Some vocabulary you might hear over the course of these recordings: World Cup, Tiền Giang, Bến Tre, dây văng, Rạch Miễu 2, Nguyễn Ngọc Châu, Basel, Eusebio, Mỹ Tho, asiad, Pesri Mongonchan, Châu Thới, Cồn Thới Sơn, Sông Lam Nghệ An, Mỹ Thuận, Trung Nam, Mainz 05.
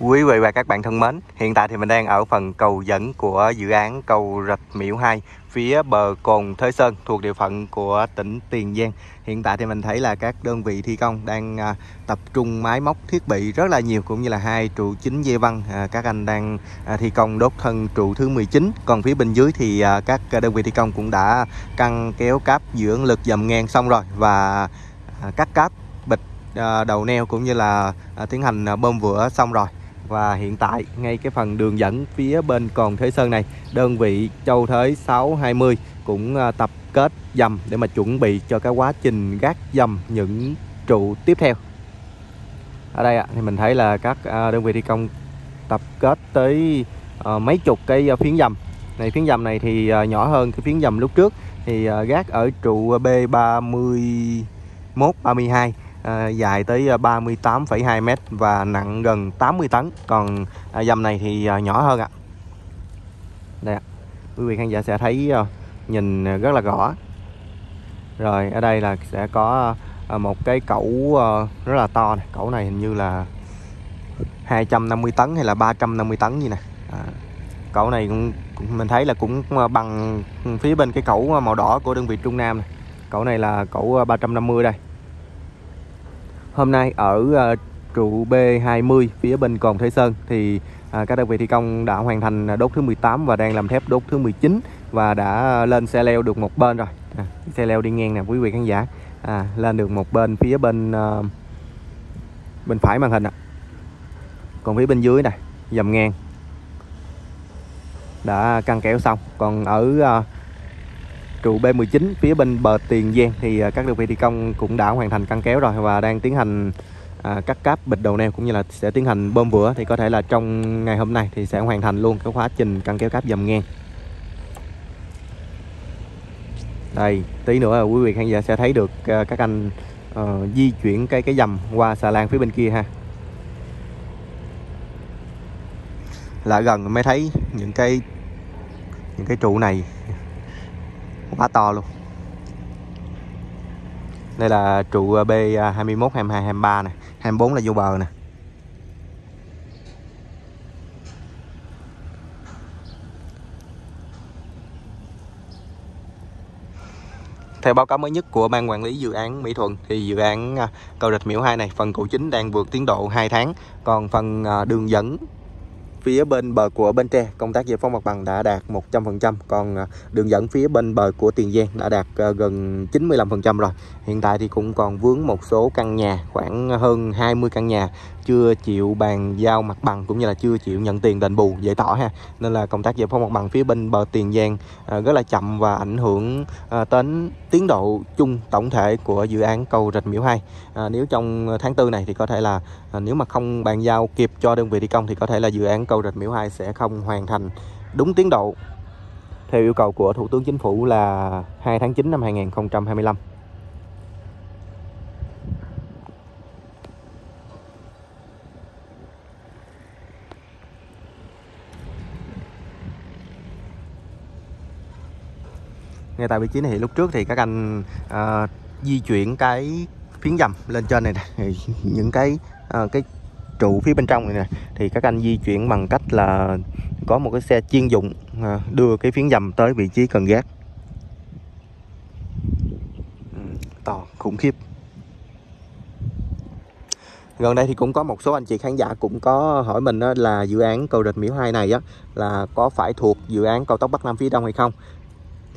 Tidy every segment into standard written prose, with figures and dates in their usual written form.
Quý vị và các bạn thân mến, hiện tại thì mình đang ở phần cầu dẫn của dự án cầu Rạch Miễu 2 phía bờ Cồn Thới Sơn thuộc địa phận của tỉnh Tiền Giang. Hiện tại thì mình thấy là các đơn vị thi công đang tập trung máy móc thiết bị rất là nhiều, cũng như là hai trụ chính dây văng. Các anh đang thi công đốt thân trụ thứ 19. Còn phía bên dưới thì các đơn vị thi công cũng đã căng kéo cáp dưỡng lực dầm ngang xong rồi và cắt cáp bịch đầu neo cũng như là tiến hành bơm vữa xong rồi. Và hiện tại ngay cái phần đường dẫn phía bên Cồn Thới Sơn này, đơn vị Châu Thới 620 cũng tập kết dầm để mà chuẩn bị cho cái quá trình gác dầm những trụ tiếp theo. Ở đây thì mình thấy là các đơn vị thi công tập kết tới mấy chục cái phiến dầm này. Phiến dầm này thì nhỏ hơn cái phiến dầm lúc trước, thì gác ở trụ B31 32 dài tới 38,2 m và nặng gần 80 tấn. Còn dầm này thì nhỏ hơn ạ. Đây ạ, quý vị khán giả sẽ thấy nhìn rất là rõ. Rồi ở đây là sẽ có một cái cẩu rất là to này. Cẩu này hình như là 250 tấn hay là 350 tấn gì nè. Cẩu này cũng mình thấy là cũng bằng phía bên cái cẩu màu đỏ của đơn vị Trung Nam này. Cẩu này là cẩu 350 đây. Hôm nay ở trụ B20 phía bên Cồn Thới Sơn thì các đơn vị thi công đã hoàn thành đốt thứ 18 và đang làm thép đốt thứ 19 và đã lên xe leo được một bên rồi. Xe leo đi ngang nè quý vị khán giả, lên được một bên phía bên bên phải màn hình ạ. Còn phía bên dưới này dầm ngang đã căng kéo xong. Còn ở trụ B19 phía bên bờ Tiền Giang thì các đơn vị thi công cũng đã hoàn thành căng kéo rồi và đang tiến hành cắt cáp bịch đầu neo cũng như là sẽ tiến hành bơm vữa, thì có thể là trong ngày hôm nay thì sẽ hoàn thành luôn cái quá trình căng kéo cáp dầm ngang. Đây, tí nữa là quý vị khán giả sẽ thấy được các anh di chuyển cái dầm qua xà lan phía bên kia ha. Lại gần mới thấy những cái trụ này quá to luôn. Đây là trụ B21, 22, 23 nè, 24 là vô bờ nè. Theo báo cáo mới nhất của Ban Quản lý Dự án Mỹ Thuận thì dự án cầu Rạch Miễu 2 này, phần cầu chính đang vượt tiến độ 2 tháng. Còn phần đường dẫn phía bên bờ của Bến Tre, công tác giải phóng mặt bằng đã đạt 100%. Còn đường dẫn phía bên bờ của Tiền Giang đã đạt gần 95% rồi. Hiện tại thì cũng còn vướng một số căn nhà, khoảng hơn 20 căn nhà chưa chịu bàn giao mặt bằng cũng như là chưa chịu nhận tiền đền bù giải tỏa ha. Nên là công tác giải phóng mặt bằng phía bên bờ Tiền Giang rất là chậm và ảnh hưởng đến tiến độ chung tổng thể của dự án cầu Rạch Miễu 2. Nếu trong tháng 4 này thì có thể là nếu mà không bàn giao kịp cho đơn vị thi công thì có thể là dự án cầu Rạch Miễu 2 sẽ không hoàn thành đúng tiến độ theo yêu cầu của Thủ tướng Chính phủ là 2 tháng 9 năm 2025. Ngay tại vị trí này thì lúc trước thì các anh di chuyển cái phiến dầm lên trên này nè, những cái trụ phía bên trong này nè, thì các anh di chuyển bằng cách là có một cái xe chuyên dụng đưa cái phiến dầm tới vị trí cần gác. To khủng khiếp. Gần đây thì cũng có một số anh chị khán giả cũng có hỏi mình là dự án cầu Rạch Miễu 2 này á là có phải thuộc dự án cao tốc Bắc Nam phía Đông hay không?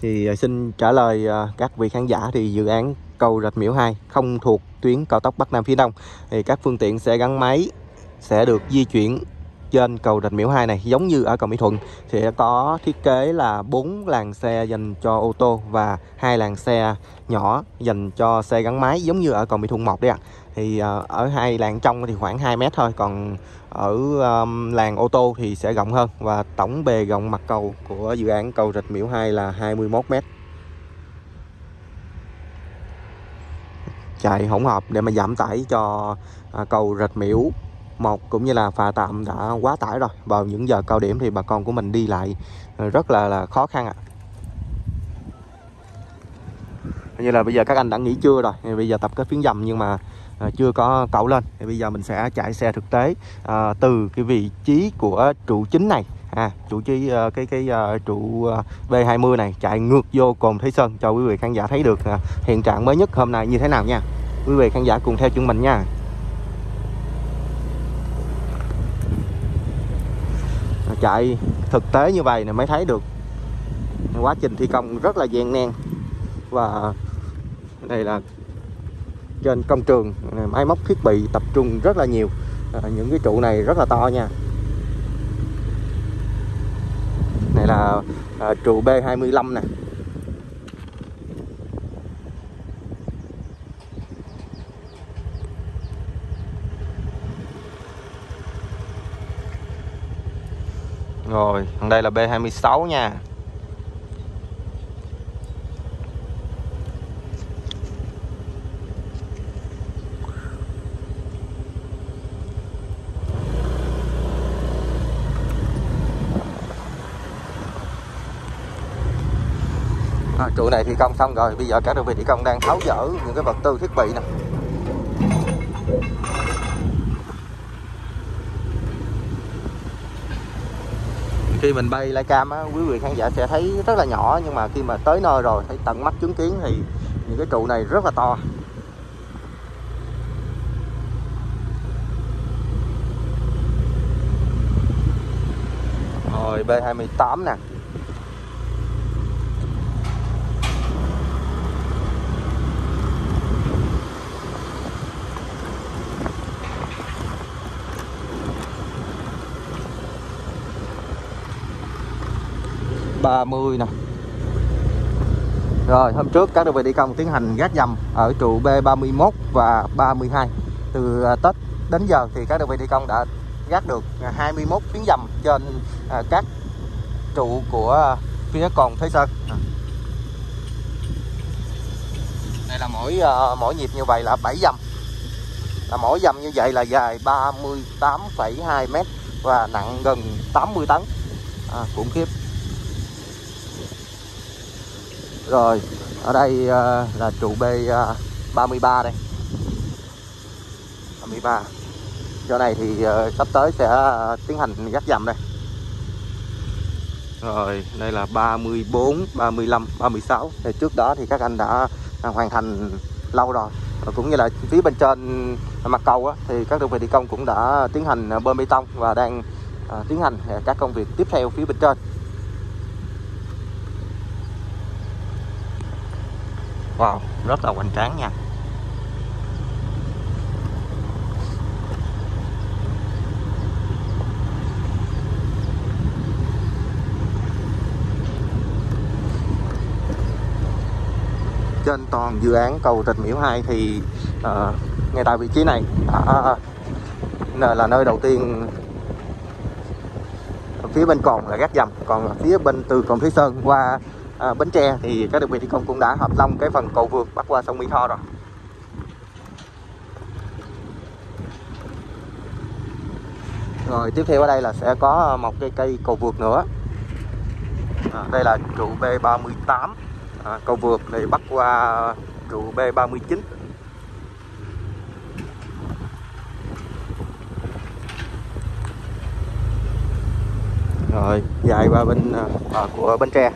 Thì xin trả lời các vị khán giả thì dự án cầu Rạch Miễu 2 không thuộc tuyến cao tốc Bắc Nam phía Đông. Thì các phương tiện xe gắn máy sẽ được di chuyển trên cầu Rạch Miễu 2 này, giống như ở cầu Mỹ Thuận thì có thiết kế là 4 làn xe dành cho ô tô và 2 làn xe nhỏ dành cho xe gắn máy, giống như ở cầu Mỹ Thuận 1 đấy ạ. Thì ở hai làn trong thì khoảng 2 m thôi, còn ở làn ô tô thì sẽ rộng hơn. Và tổng bề rộng mặt cầu của dự án cầu Rạch Miễu 2 là 21 m. Chạy hỗn hợp để mà giảm tải cho cầu Rạch Miễu 1 cũng như là phà tạm đã quá tải rồi. Vào những giờ cao điểm thì bà con của mình đi lại rất là khó khăn ạ. Như là bây giờ các anh đã nghỉ trưa rồi, bây giờ tập kết phiến dầm nhưng mà chưa có cẩu lên. Thì bây giờ mình sẽ chạy xe thực tế từ cái vị trí của trụ chính này, trụ B20 này, chạy ngược vô Cồn Thới Sơn cho quý vị khán giả thấy được hiện trạng mới nhất hôm nay như thế nào nha. Quý vị khán giả cùng theo chúng mình nha. Chạy thực tế như vậy này mới thấy được quá trình thi công rất là gian nan. Và đây là trên công trường, máy móc thiết bị tập trung rất là nhiều. Những cái trụ này rất là to nha. Này là trụ B25 nè. Rồi, còn đây là B26 nha. Trụ này thi công xong rồi, bây giờ các đơn vị thi công đang tháo dỡ những cái vật tư thiết bị nè. Khi mình bay livecam á, quý vị khán giả sẽ thấy rất là nhỏ, nhưng mà khi mà tới nơi rồi thấy tận mắt chứng kiến thì những cái trụ này rất là to. Rồi B28 nè. B30 nè. Rồi hôm trước các đơn vị thi công tiến hành gác dầm ở trụ B31 và 32. Từ Tết đến giờ thì các đơn vị thi công đã gác được 21 tiếng dầm trên các trụ của phía Cồn Thới Sơn. Đây là mỗi nhịp như vậy là 7 dầm. Là mỗi dầm như vậy là dài 38,2 m và nặng gần 80 tấn. Khủng khiếp. Rồi, ở đây là trụ B33 đây. 33. Chỗ này thì sắp tới sẽ tiến hành gác dầm đây. Rồi, đây là 34, 35, 36. Thì trước đó thì các anh đã hoàn thành lâu rồi. Cũng như là phía bên trên mặt cầu á, thì các đơn vị thi công cũng đã tiến hành bơm bê tông và đang tiến hành các công việc tiếp theo phía bên trên. Wow, rất là hoành tráng nha. Trên toàn dự án cầu Rạch Miễu 2 thì ngay tại vị trí này là nơi đầu tiên phía bên còn là gác dầm, còn là phía bên từ Cồn Thới Sơn qua Bến Tre thì các đơn vị thi công cũng đã hợp long cái phần cầu vượt bắc qua sông Mỹ Tho rồi. Rồi tiếp theo ở đây là sẽ có một cái cây cầu vượt nữa. Đây là trụ B38, cầu vượt thì bắc qua trụ B39. Rồi dài qua bên của Bến Tre.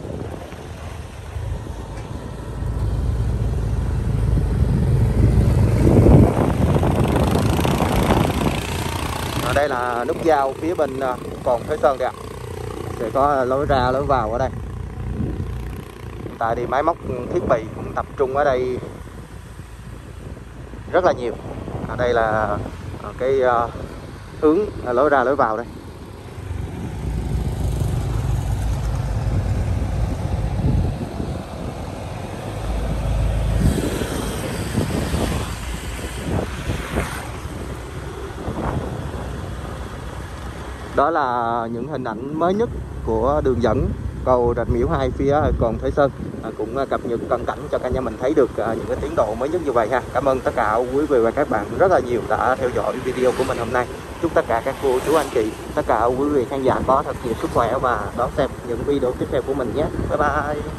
Đây là nút giao phía bên Cồn Thới Sơn đây ạ. Sẽ có lối ra lối vào ở đây. Hiện tại thì máy móc thiết bị cũng tập trung ở đây rất là nhiều. Ở đây là cái hướng lối ra lối vào đây. Đó là những hình ảnh mới nhất của đường dẫn cầu Rạch Miễu 2 phía Cồn Thới Sơn, cũng cập nhật cận cảnh cho cả nhà mình thấy được những cái tiến độ mới nhất như vậy ha. Cảm ơn tất cả quý vị và các bạn rất là nhiều đã theo dõi video của mình hôm nay. Chúc tất cả các cô chú anh chị, tất cả quý vị khán giả có thật nhiều sức khỏe và đón xem những video tiếp theo của mình nhé. Bye bye.